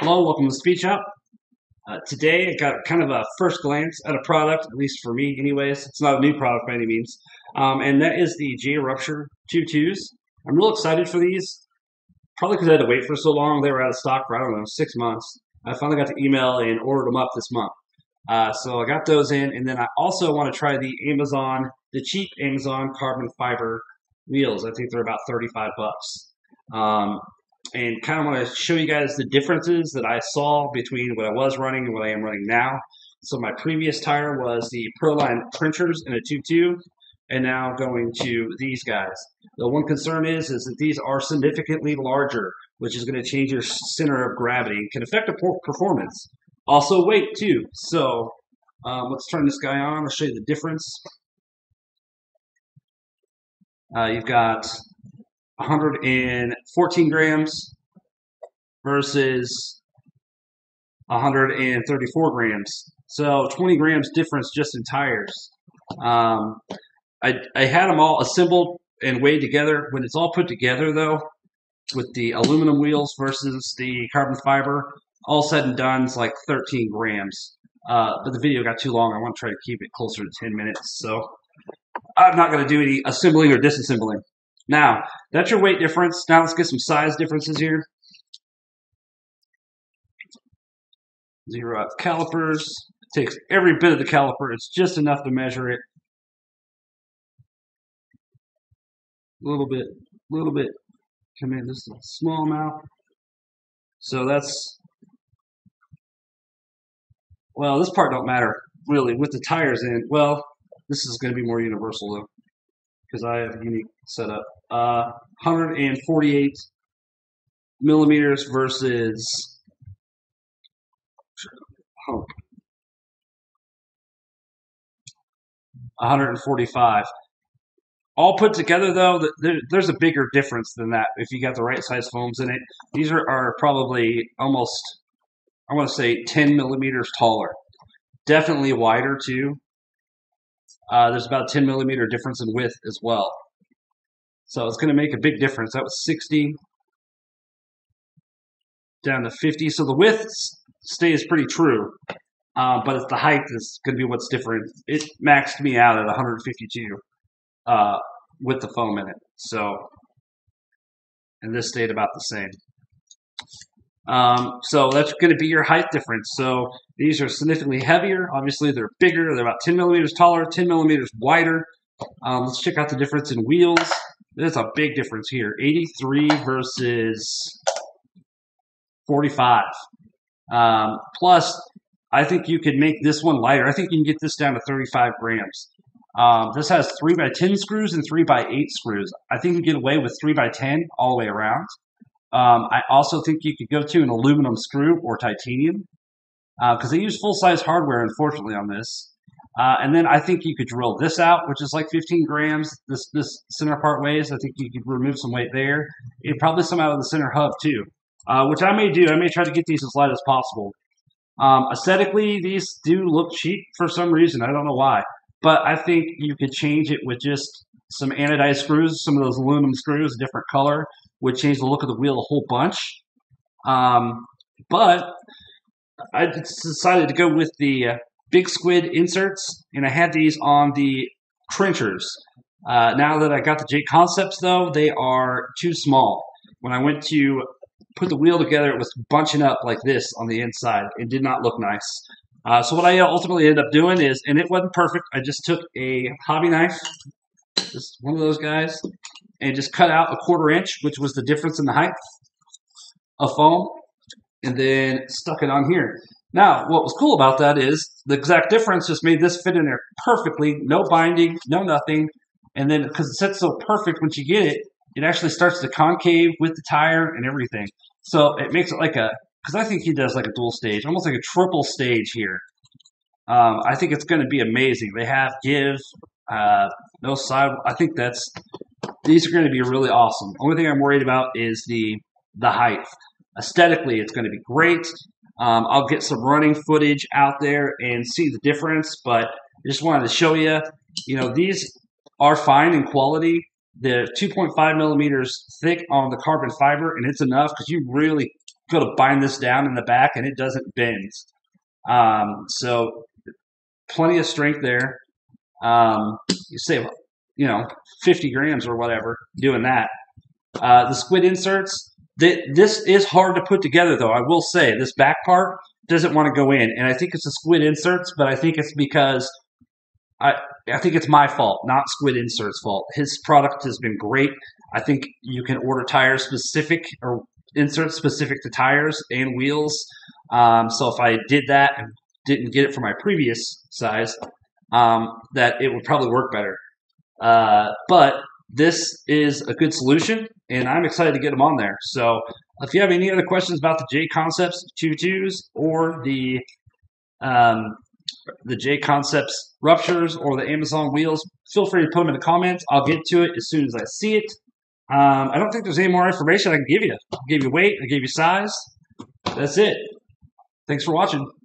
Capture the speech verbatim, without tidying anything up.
Hello, welcome to Speed Shop. Uh, today I got kind of a first glance at a product, at least for me anyways. It's not a new product by any means. Um, and that is the J-Rupture two twos. I'm real excited for these, probably because I had to wait for so long. They were out of stock for, I don't know, six months. I finally got the email and ordered them up this month. Uh, so I got those in, and then I also want to try the Amazon, the cheap Amazon carbon fiber wheels. I think they're about thirty-five bucks. Um, and kind of want to show you guys the differences that I saw between what I was running and what I am running now. So my previous tire was the Pro-Line Trenchers in a two two, and now going to these guys. The one concern is, is that these are significantly larger, which is going to change your center of gravity and can affect the performance. Also weight too. So um, let's turn this guy on. I'll show you the difference. Uh, you've got one hundred fourteen grams versus one hundred thirty-four grams. So twenty grams difference just in tires. Um, I, I had them all assembled and weighed together. When it's all put together though, with the aluminum wheels versus the carbon fiber, all said and done, it's like thirteen grams. Uh, but the video got too long. I want to try to keep it closer to ten minutes. So I'm not going to do any assembling or disassembling. Now, that's your weight difference. Now let's get some size differences here. Zero out the calipers. It takes every bit of the caliper. It's just enough to measure it. A little bit, a little bit. Come in just a small amount. So that's, well, this part don't matter really with the tires in. Well, this is going to be more universal though, because I have a unique setup. Uh, one hundred forty-eight millimeters versus oh, one hundred forty-five. All put together, though, there, there's a bigger difference than that if you got the right size foams in it. These are, are probably almost, I want to say, ten millimeters taller. Definitely wider, too. Uh, there's about a ten millimeter difference in width as well. So it's going to make a big difference. That was sixty down to fifty. So the width stays pretty true, uh, but it's the height that's going to be what's different. It maxed me out at one hundred fifty-two. Uh, with the foam in it. So, and this stayed about the same. Um, so that's going to be your height difference. So these are significantly heavier. Obviously they're bigger. They're about ten millimeters taller, ten millimeters wider. Um, let's check out the difference in wheels. There's a big difference here. eighty-three versus forty-five. Um, plus I think you could make this one lighter. I think you can get this down to thirty-five grams. Um, this has three by ten screws and three by eight screws. I think you can get away with three by ten all the way around. Um, I also think you could go to an aluminum screw or titanium because uh, they use full-size hardware, unfortunately, on this. Uh, and then I think you could drill this out, which is like fifteen grams. This, this center part weighs. I think you could remove some weight there. It'd probably some out of the center hub, too, uh, which I may do. I may try to get these as light as possible. Um, aesthetically, these do look cheap for some reason. I don't know why. But I think you could change it with just some anodized screws, some of those aluminum screws, different color, would change the look of the wheel a whole bunch. Um, but I decided to go with the Big Squid inserts, and I had these on the trenchers. Uh, now that I got the JConcepts, though, they are too small. When I went to put the wheel together, it was bunching up like this on the inside. It did not look nice. Uh, so what I ultimately ended up doing is, and it wasn't perfect, I just took a hobby knife, just one of those guys, and just cut out a quarter inch, which was the difference in the height of foam, and then stuck it on here. Now, what was cool about that is the exact difference just made this fit in there perfectly, no binding, no nothing, and then because it's set so perfect once you get it, it actually starts to concave with the tire and everything. So it makes it like a... because I think he does like a dual stage, almost like a triple stage here. Um, I think it's going to be amazing. They have give, uh, no side. I think that's these are going to be really awesome. Only thing I'm worried about is the the height. Aesthetically, it's going to be great. Um, I'll get some running footage out there and see the difference. But I just wanted to show you. You know, these are fine in quality. They're two point five millimeters thick on the carbon fiber, and it's enough because you really go to bind this down in the back and it doesn't bend. Um, so plenty of strength there. Um, you save, you know, fifty grams or whatever doing that. Uh, the squid inserts, th this is hard to put together though. I will say this back part doesn't want to go in. And I think it's the squid inserts, but I think it's because I, I think it's my fault, not Squid Insert's fault. His product has been great. I think you can order tires specific or inserts specific to tires and wheels. Um, so if I did that and didn't get it for my previous size, um, that it would probably work better. Uh, but this is a good solution, and I'm excited to get them on there. So if you have any other questions about the JConcepts two twos or the um, the JConcepts ruptures or the Amazon wheels, feel free to put them in the comments. I'll get to it as soon as I see it. Um, I don't think there's any more information I can give you. I gave you weight. I gave you size. That's it. Thanks for watching.